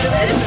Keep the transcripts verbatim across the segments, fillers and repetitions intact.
Be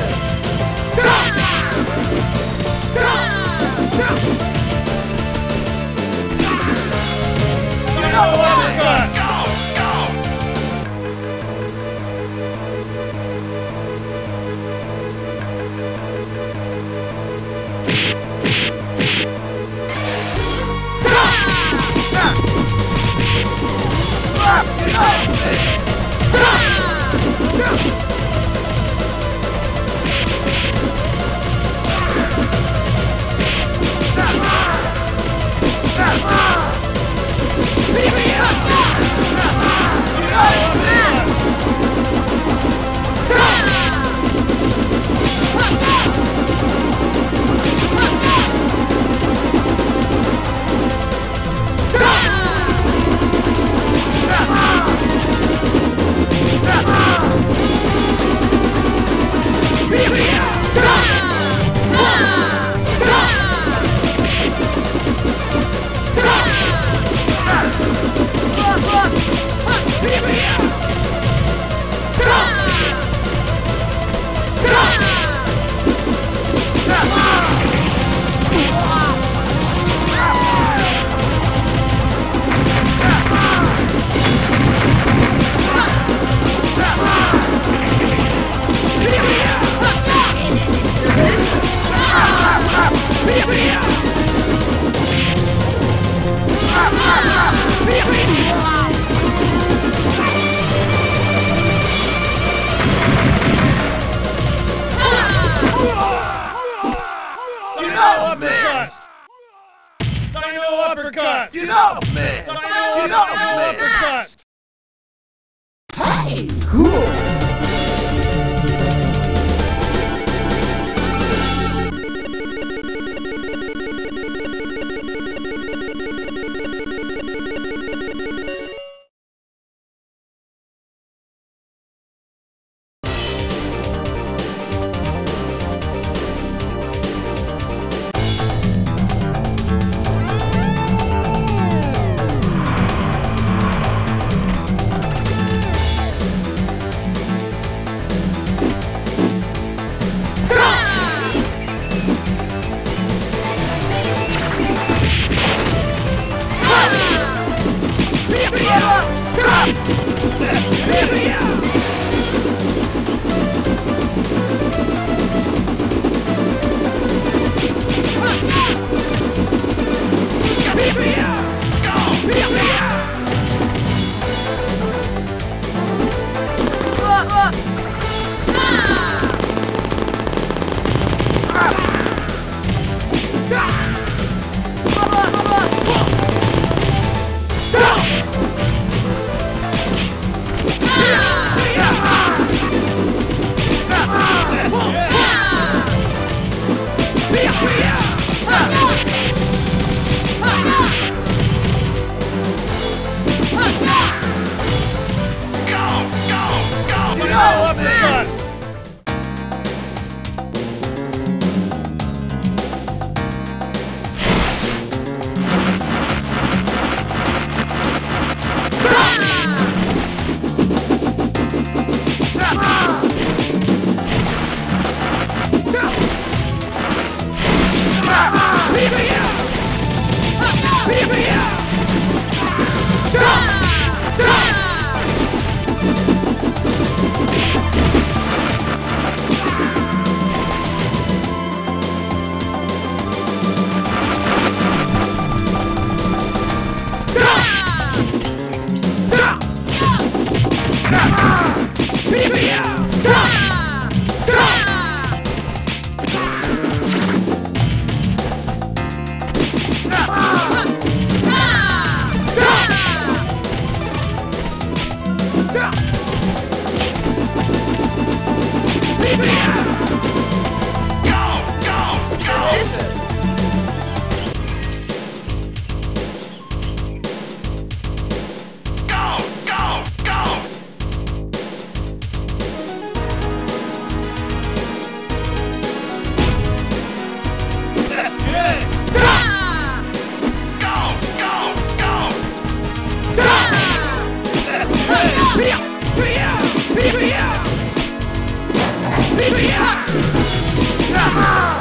Ah!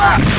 Beep, beep, beep.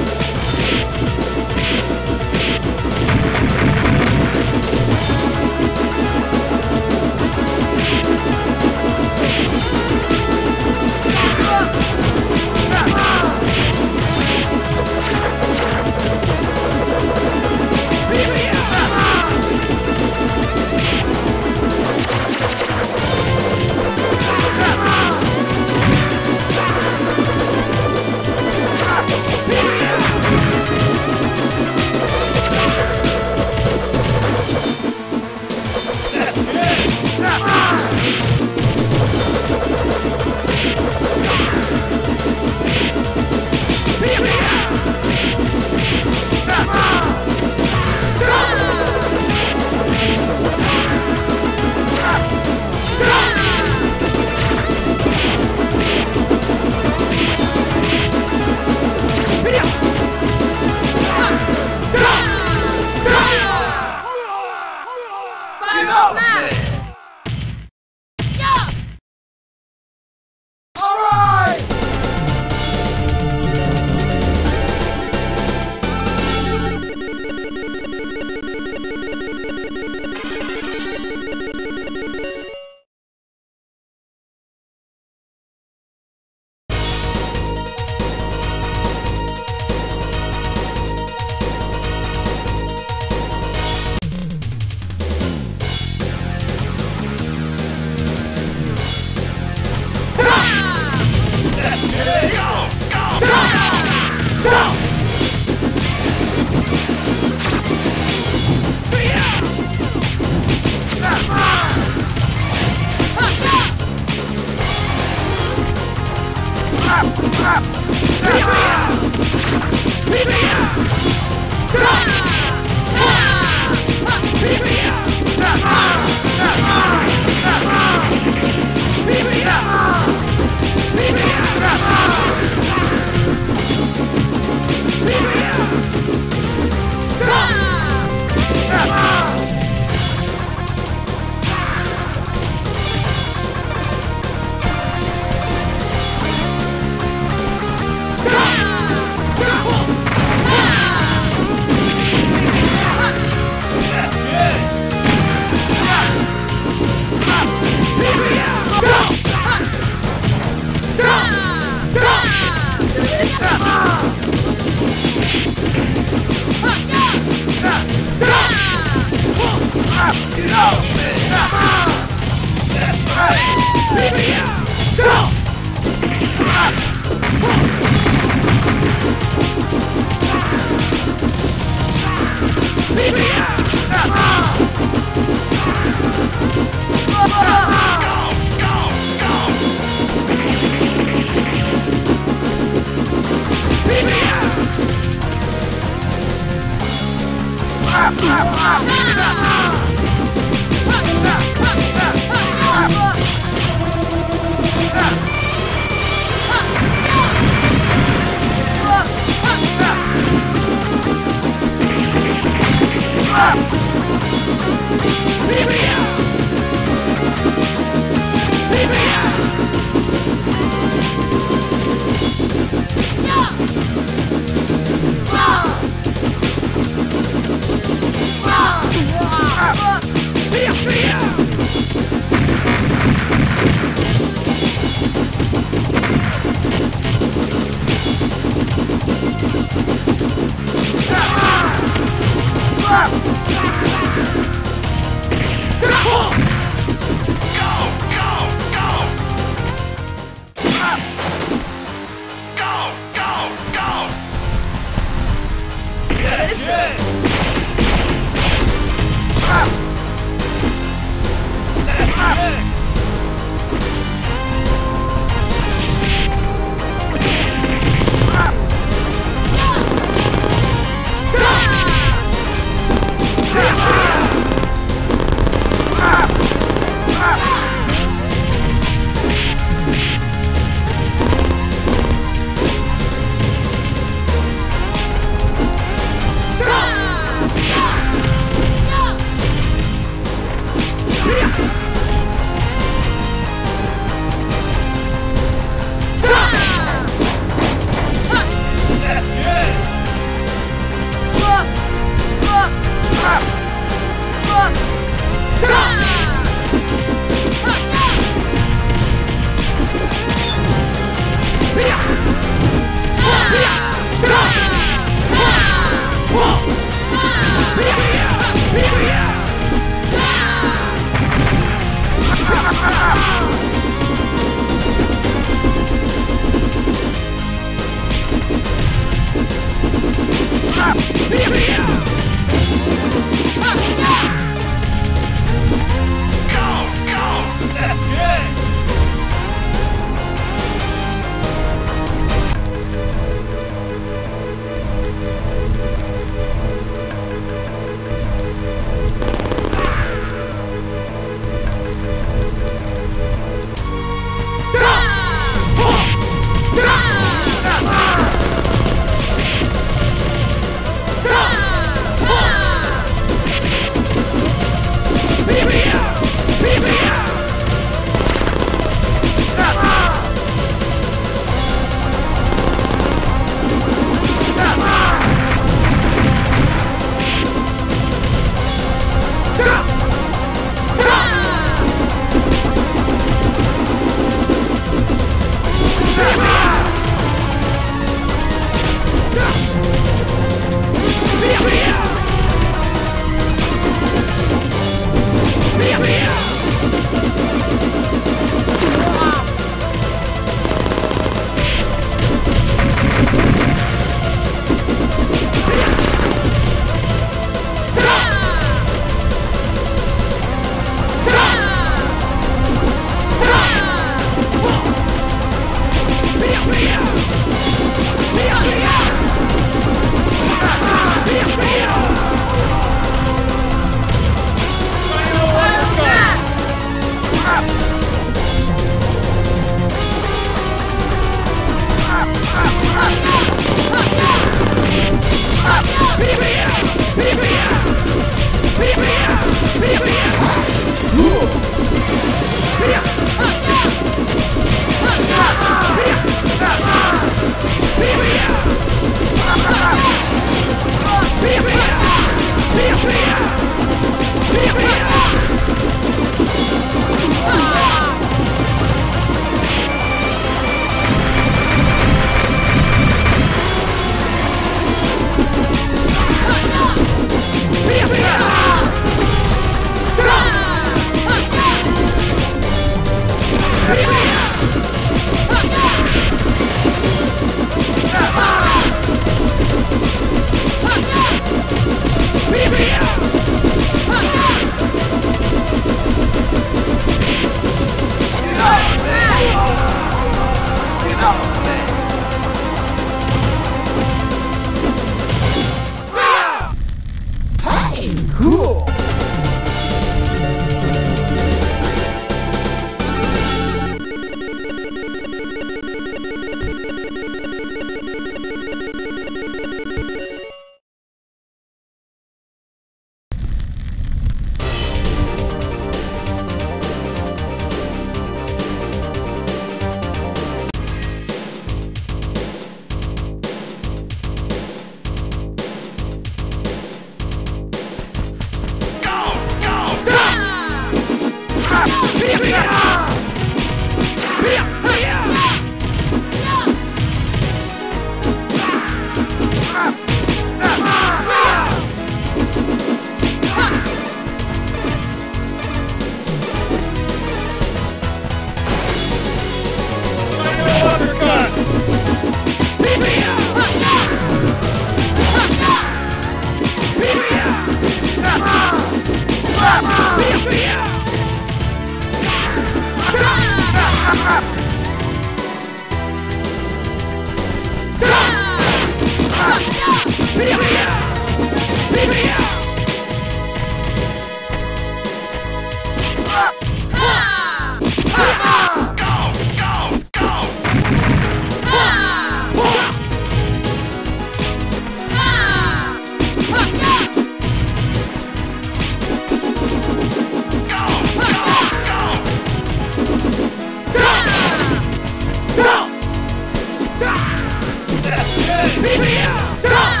Wow! Wow!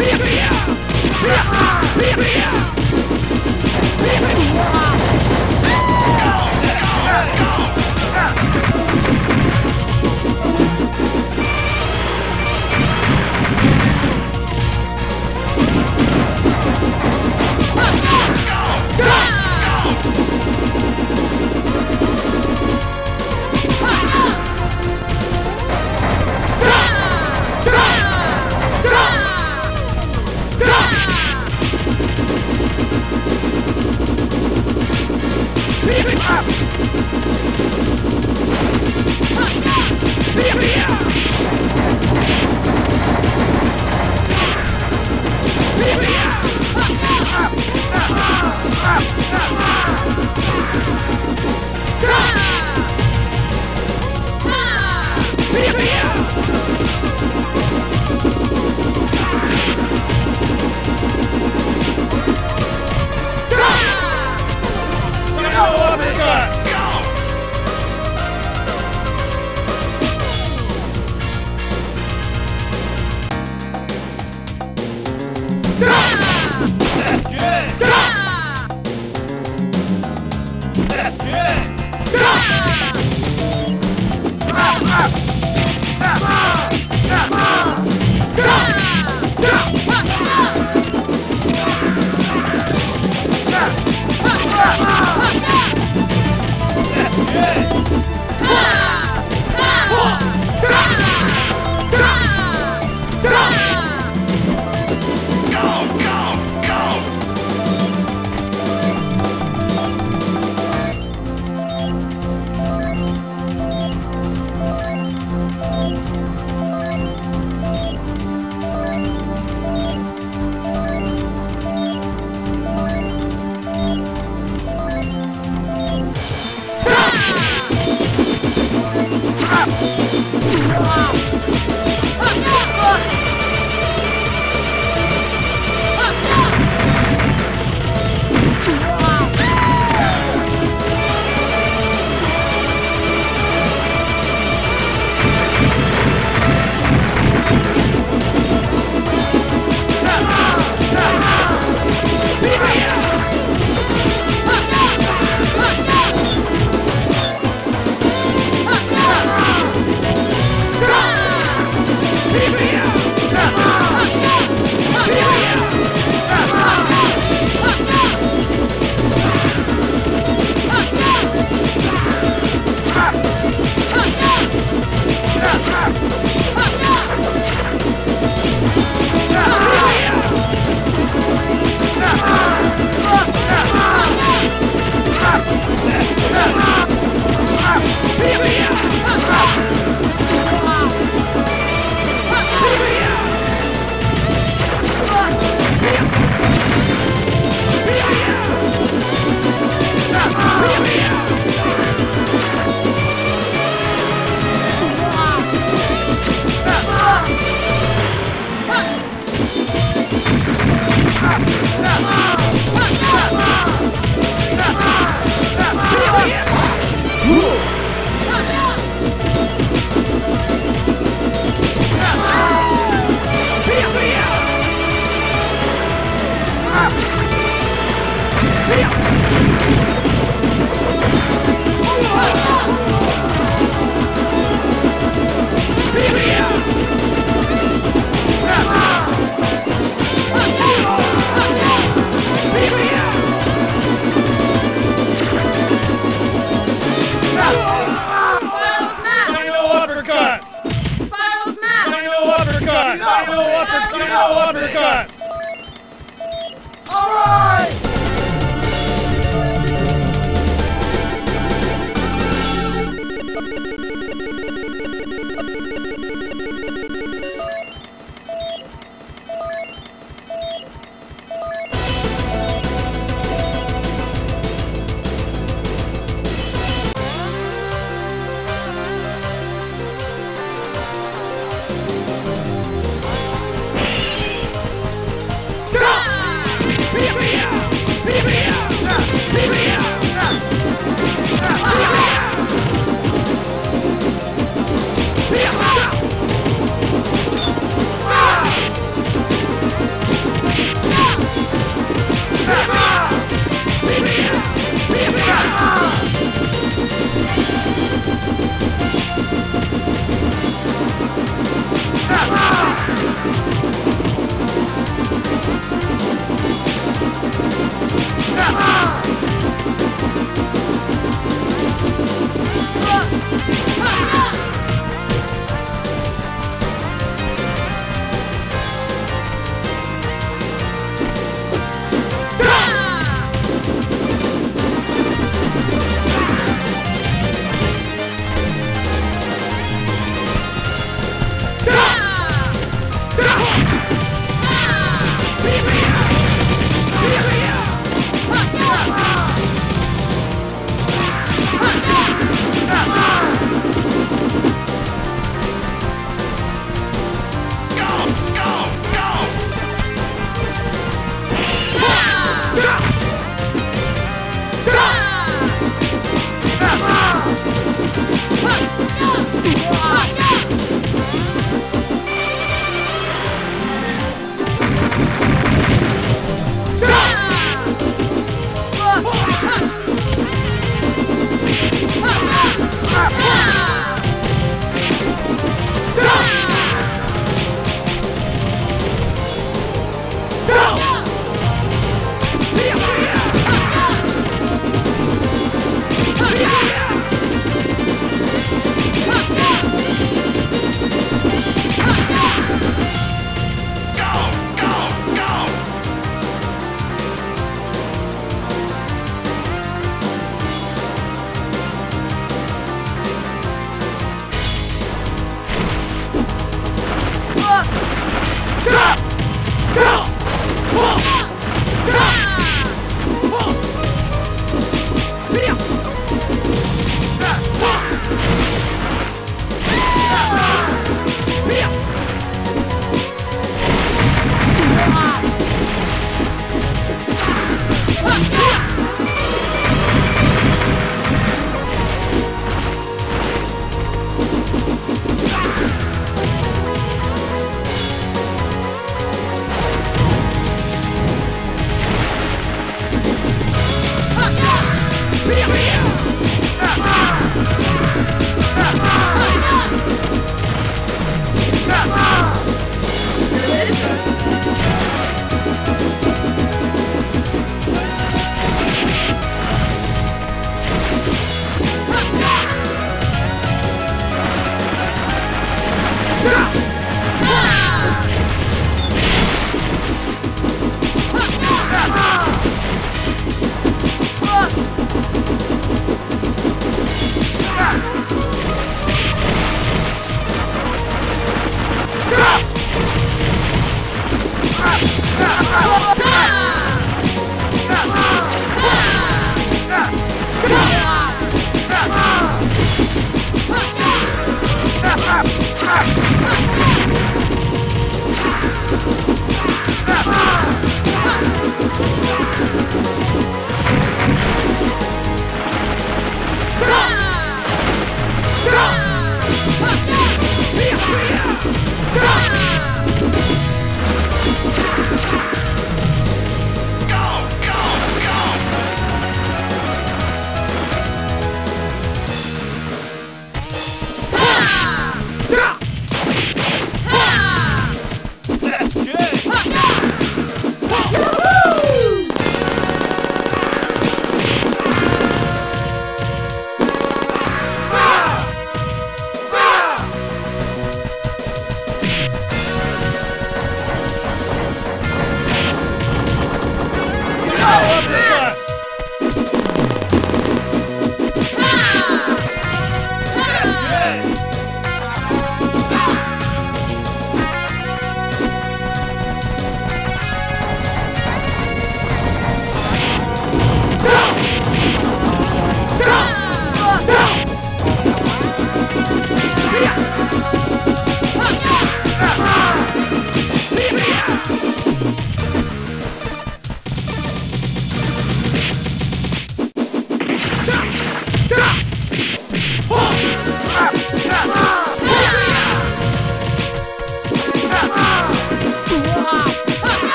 Be Here we are!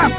Stop!